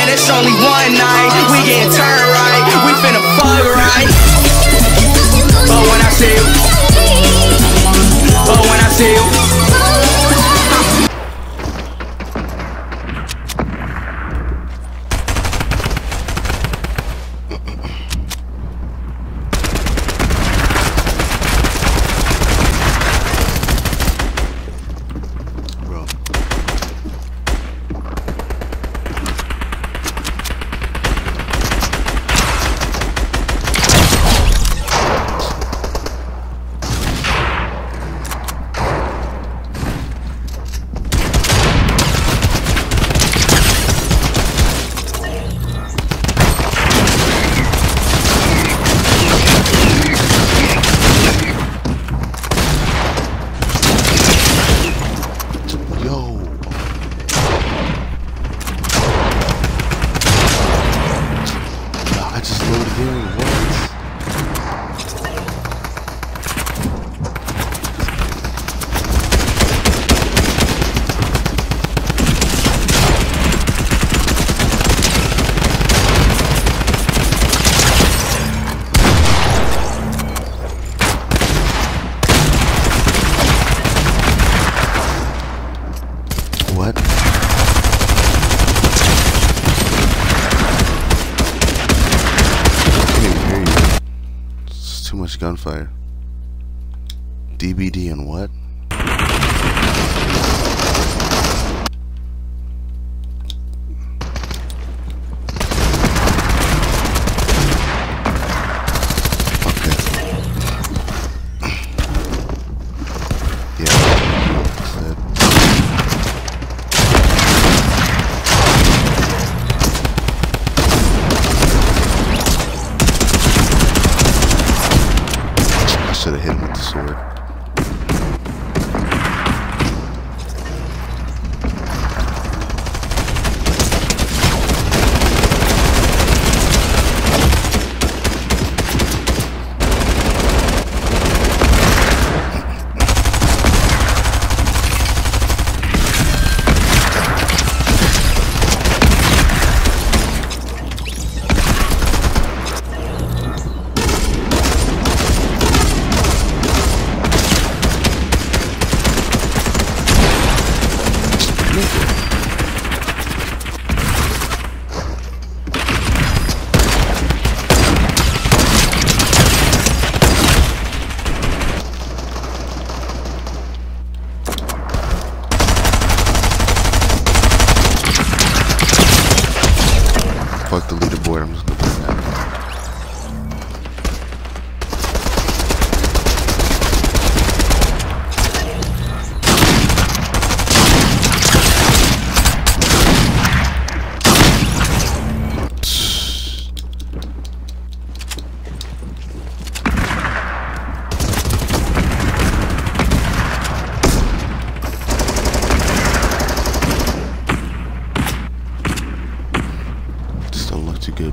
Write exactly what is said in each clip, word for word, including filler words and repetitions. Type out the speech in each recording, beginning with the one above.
man, it's only one night. We getting turned right, we finna fuck right. But when I see you, but when I see you. Gunfire. D B D and what?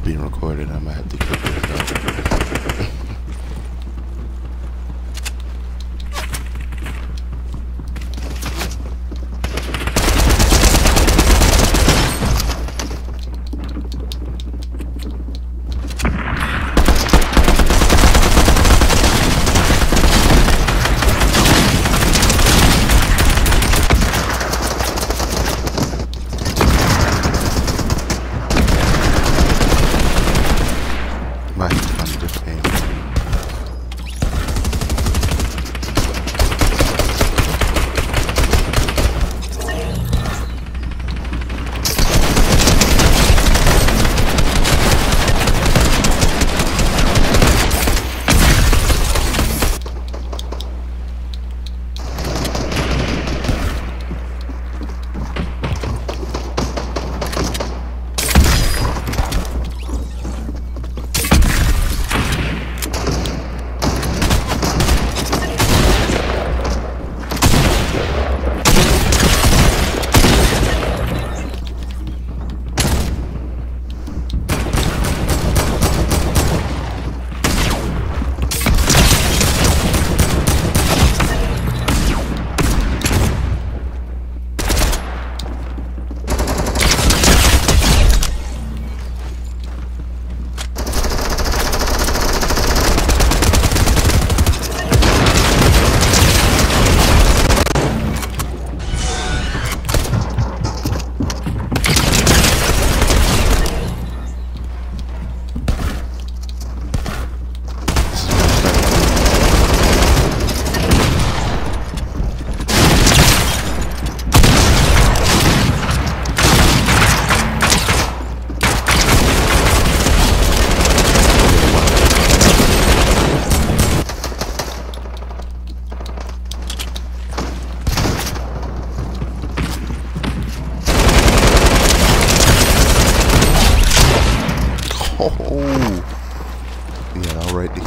Being recorded, I might have to clip it out. Might have to find a different aim. Oh! Yeah, I'll write the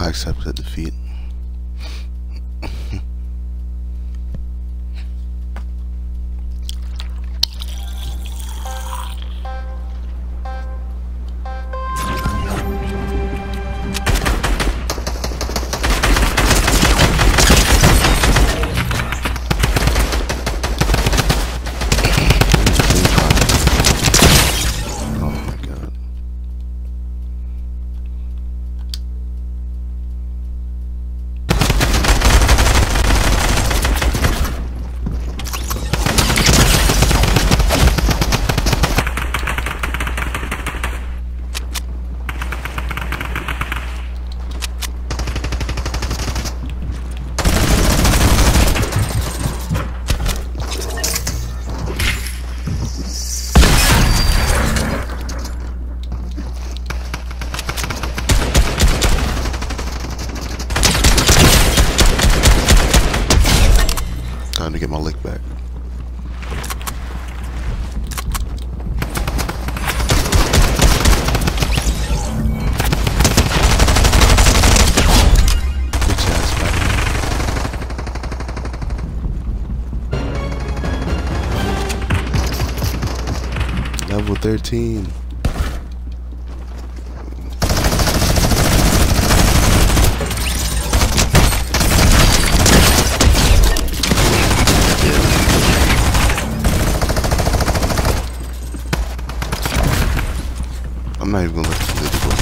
accept the defeat. Time to get my lick back. Level thirteen. I'm not even gonna let you do this one.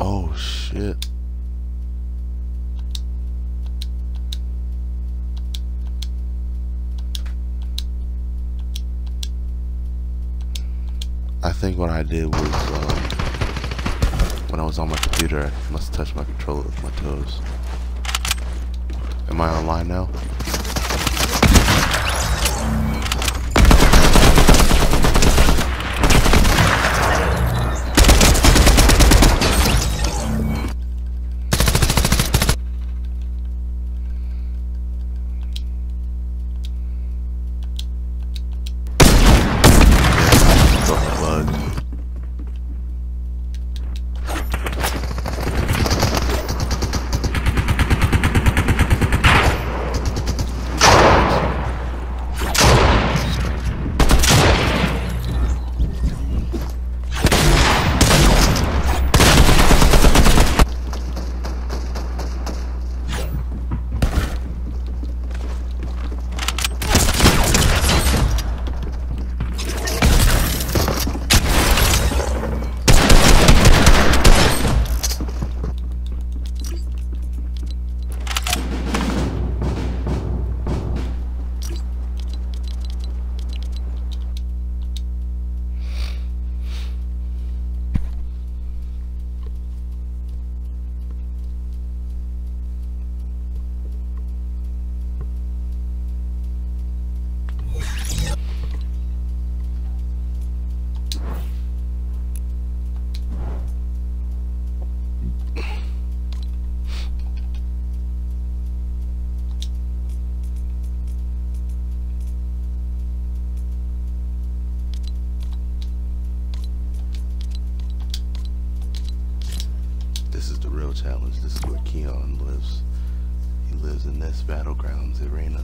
Oh shit. I think what I did was, um, when I was on my computer, I must have touched my controller with my toes. Am I online now? Challenge. This is where Keon lives. He lives in this Battlegrounds arena.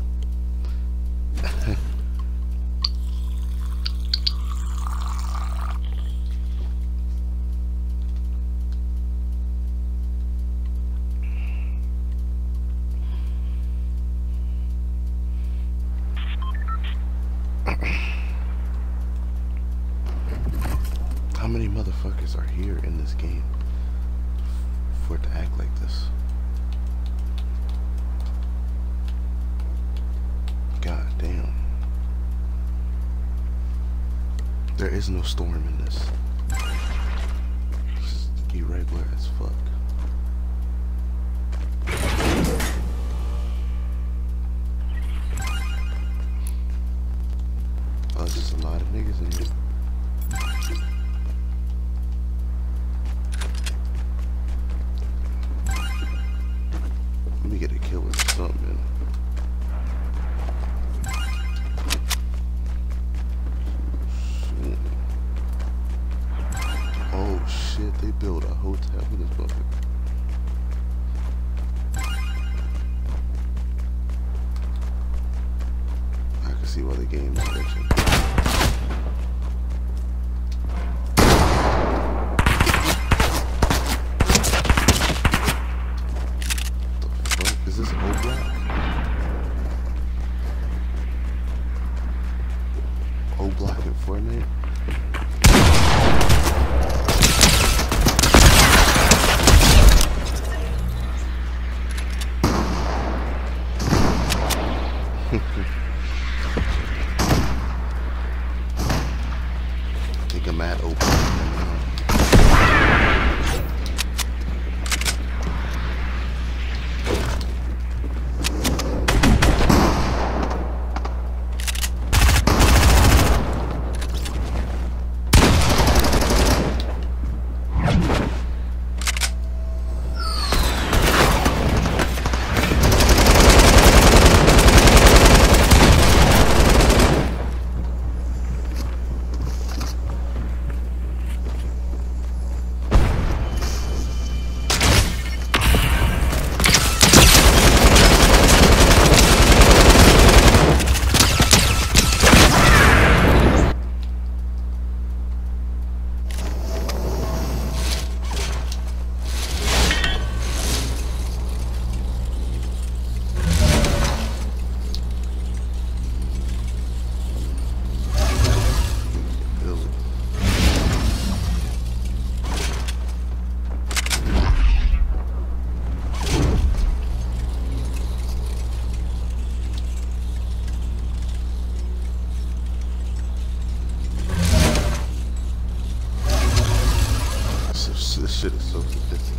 How many motherfuckers are here in this game? For it to act like this. God damn. There is no storm in this. It's just irregular as fuck. Oh, there's just a lot of niggas in here. Get a kill or something. Shit. Oh shit, they built a hotel with this bucket.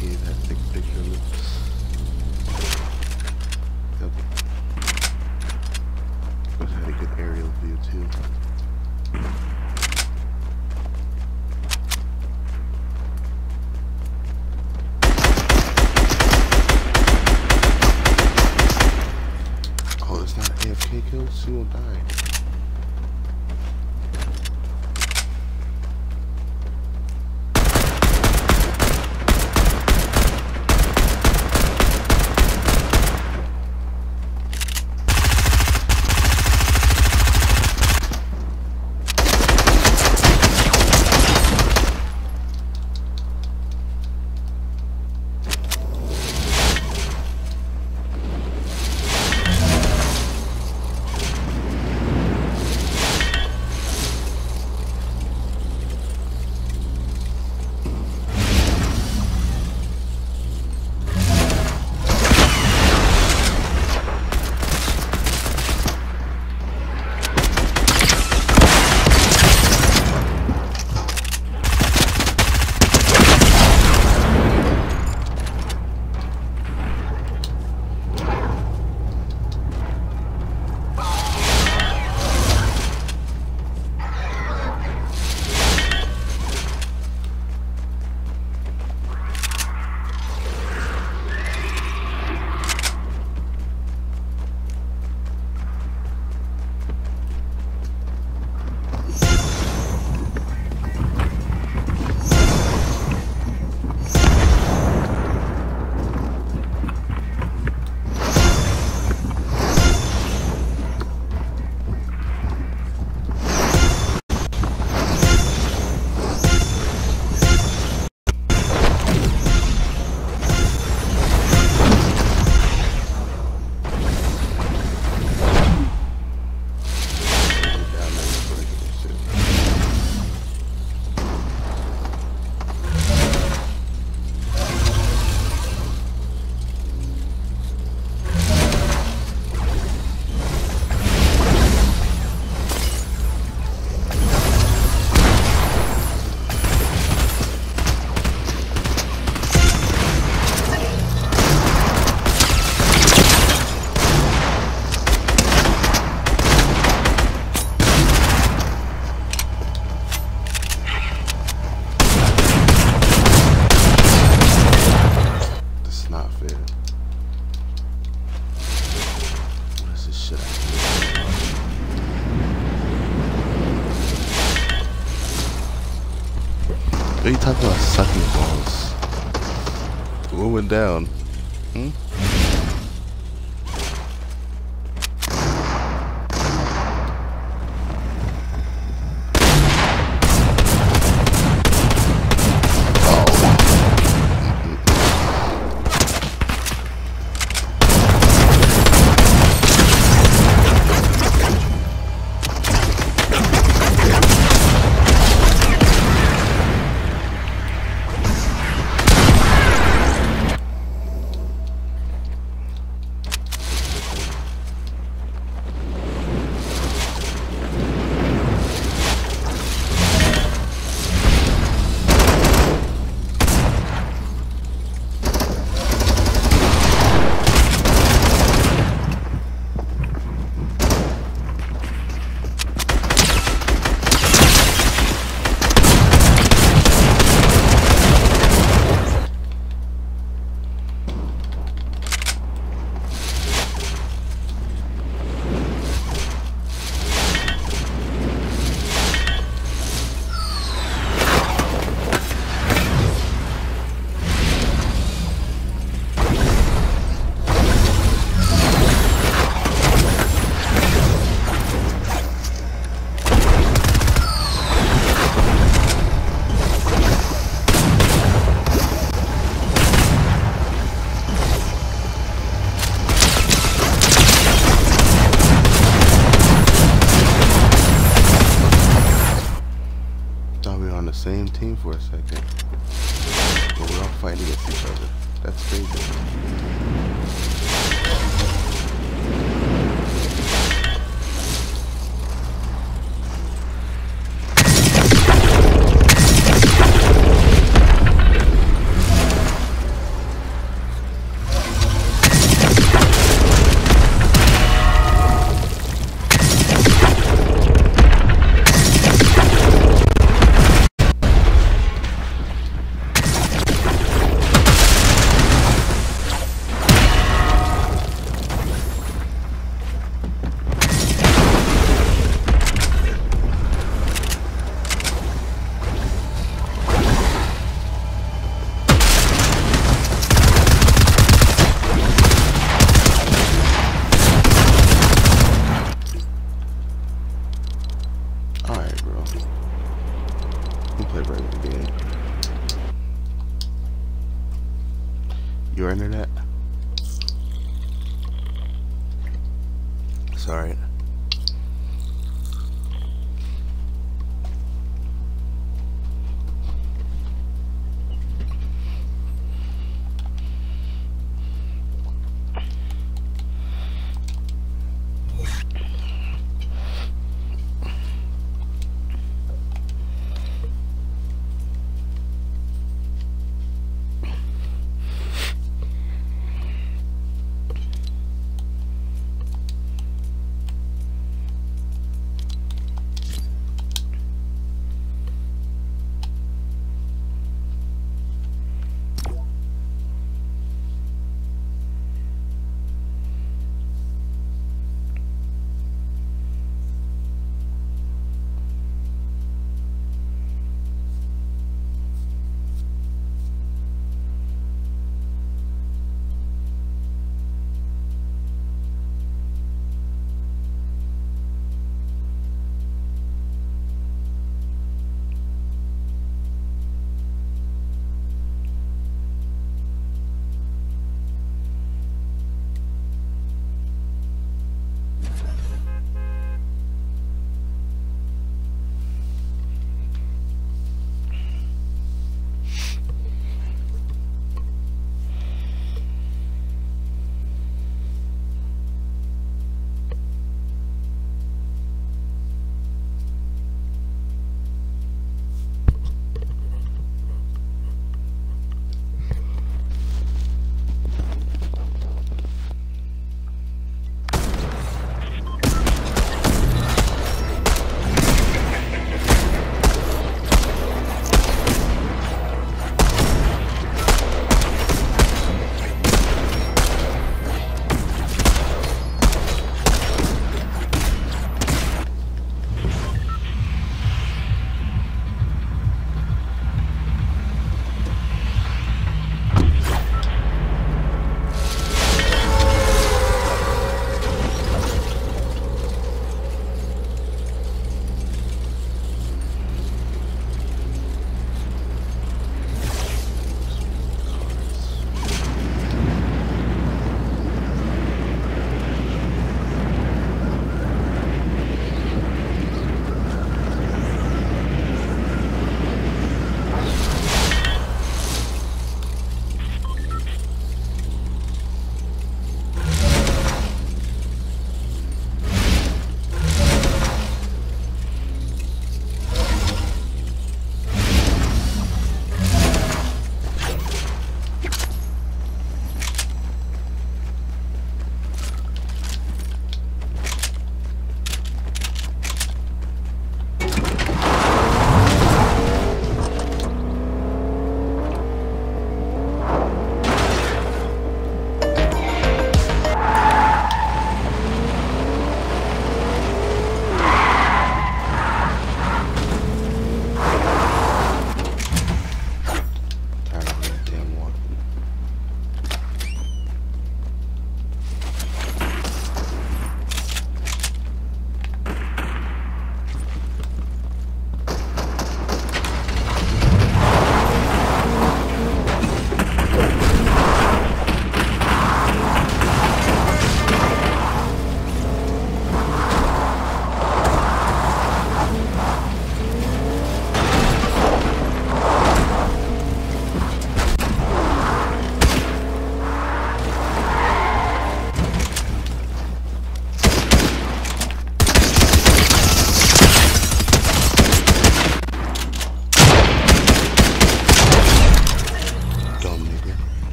cave had a big picture of it. Yep. It had a good aerial view too. Oh, it's not A F K kills, he won't die. What are you talking about sucking balls? What went down? Hmm? Same team for a second, but we're all fighting against each other. That's crazy. your internet? It's alright.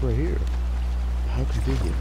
Right here. How convenient.